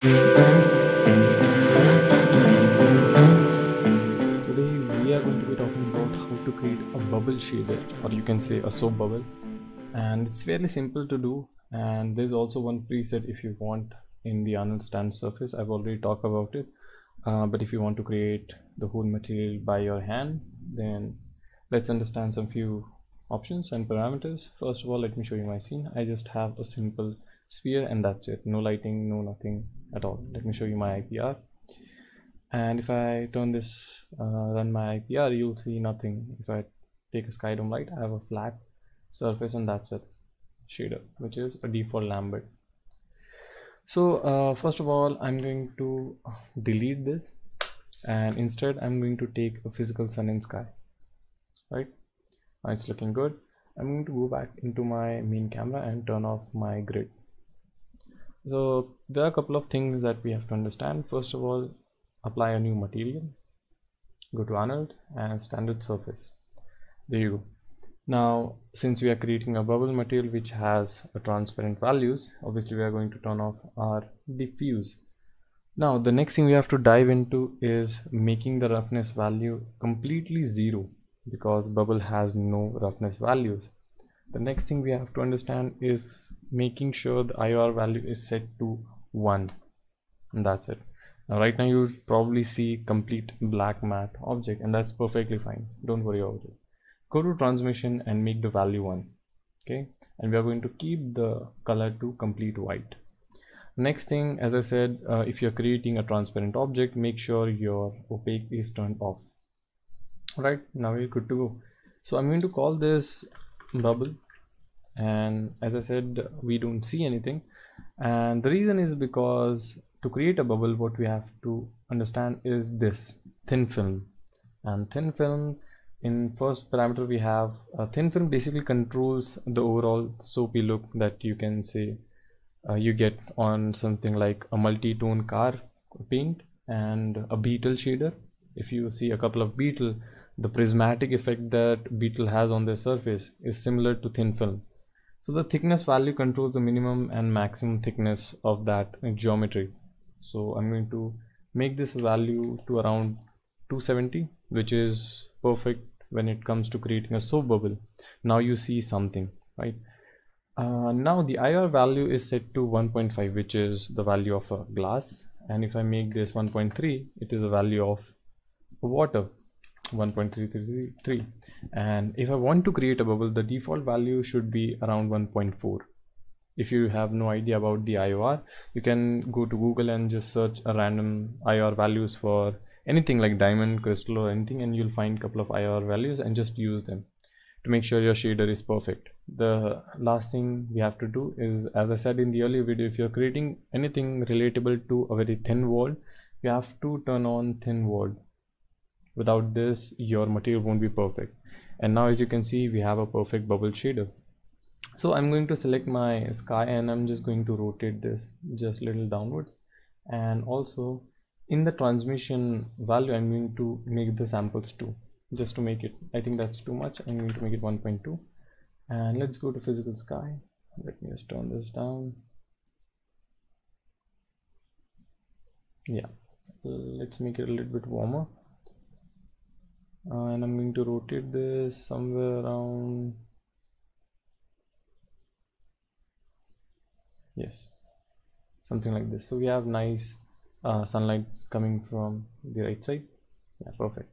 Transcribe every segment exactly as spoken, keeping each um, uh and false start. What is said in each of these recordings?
Today we are going to be talking about how to create a bubble shader, or you can say a soap bubble, and it's fairly simple to do, and there's also one preset if you want in the Arnold stand surface. I've already talked about it, uh, but if you want to create the whole material by your hand, then let's understand some few options and parameters. First of all, let me show you my scene. I just have a simple sphere and that's it, no lighting, no nothing at all. Let me show you my I P R, and if I turn this, uh, run my I P R, you'll see nothing. If I take a sky dome light, I have a flat surface and that's it, shader, which is a default Lambert. So uh, first of all, I'm going to delete this, and instead I'm going to take a physical sun and sky. Right now it's looking good. I'm going to go back into my main camera and turn off my grid. So there are a couple of things that we have to understand. First of all, apply a new material, go to Arnold and standard surface. There you go. Now, since we are creating a bubble material which has a transparent values, obviously we are going to turn off our diffuse. Now the next thing we have to dive into is making the roughness value completely zero, because bubble has no roughness values. The next thing we have to understand is making sure the I O R value is set to one, and that's it. Now right now you'll probably see complete black matte object, and that's perfectly fine, don't worry about it. Go to transmission and make the value one, okay, and we are going to keep the color to complete white. Next thing, as I said, uh, if you're creating a transparent object, make sure your opaque is turned off. All right, now we're good to go. So I'm going to call this bubble, and as I said, we don't see anything, and the reason is because to create a bubble, what we have to understand is this thin film. And thin film, in first parameter we have a thin film basically controls the overall soapy look that you can say uh, you get on something like a multi-tone car paint and a beetle shader. If you see a couple of beetle, the prismatic effect that beetle has on their surface is similar to thin film. So the thickness value controls the minimum and maximum thickness of that geometry. So I'm going to make this value to around two seventy, which is perfect when it comes to creating a soap bubble. Now you see something, right? Uh, now the I R value is set to one point five, which is the value of a glass. And if I make this one point three, it is a value of water, one point three three three. And if I want to create a bubble, the default value should be around one point four. If you have no idea about the I O R, you can go to Google and just search a random I O R values for anything like diamond, crystal, or anything, and you'll find a couple of I O R values and just use them to make sure your shader is perfect. The last thing we have to do is, as I said in the earlier video, if you're creating anything relatable to a very thin wall, you have to turn on thin wall. Without this, your material won't be perfect. And now, as you can see, we have a perfect bubble shader. So I'm going to select my sky and I'm just going to rotate this just a little downwards. And also in the transmission value, I'm going to make the samples two, just to make it, I think that's too much. I'm going to make it one point two, and let's go to physical sky. Let me just turn this down. Yeah, let's make it a little bit warmer. Uh, and I'm going to rotate this somewhere around, yes, something like this. So we have nice uh, sunlight coming from the right side. Yeah, perfect.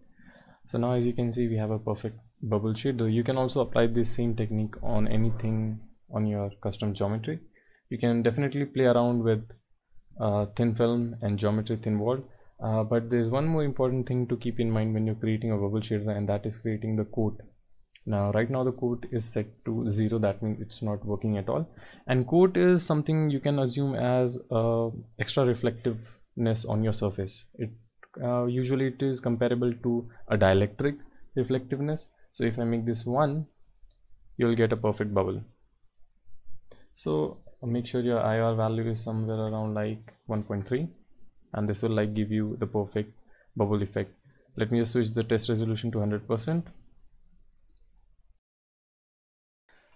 So now, as you can see, we have a perfect bubble shader. You can also apply this same technique on anything on your custom geometry. You can definitely play around with uh, thin film and geometry thin wall. Uh, but there's one more important thing to keep in mind when you're creating a bubble shader, and that is creating the coat. Now right now the coat is set to zero, that means it's not working at all, and coat is something you can assume as uh, extra reflectiveness on your surface. It uh, usually it is comparable to a dielectric reflectiveness. So if I make this one, you'll get a perfect bubble. So make sure your I R value is somewhere around like one point three, and this will like give you the perfect bubble effect. Let me just switch the test resolution to one hundred percent.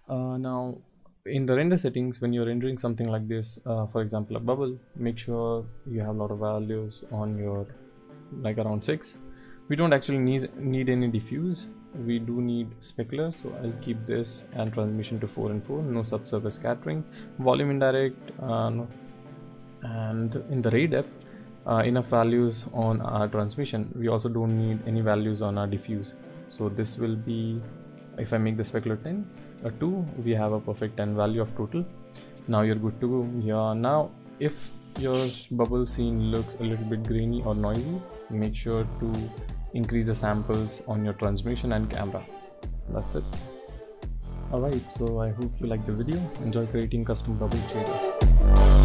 Uh, now in the render settings, when you're rendering something like this, uh, for example a bubble, make sure you have a lot of values on your, like around six. We don't actually need, need any diffuse, we do need specular, so I'll keep this, and transmission to four and four, no subsurface scattering, volume indirect, uh, no. And in the ray depth, uh, enough values on our transmission. We also don't need any values on our diffuse, so this will be, if I make the specular ten, a two, we have a perfect ten value of total. Now you're good to go. Yeah, now if your bubble scene looks a little bit grainy or noisy, make sure to increase the samples on your transmission and camera. That's it. Alright, so I hope you liked the video. Enjoy creating custom bubble shaders.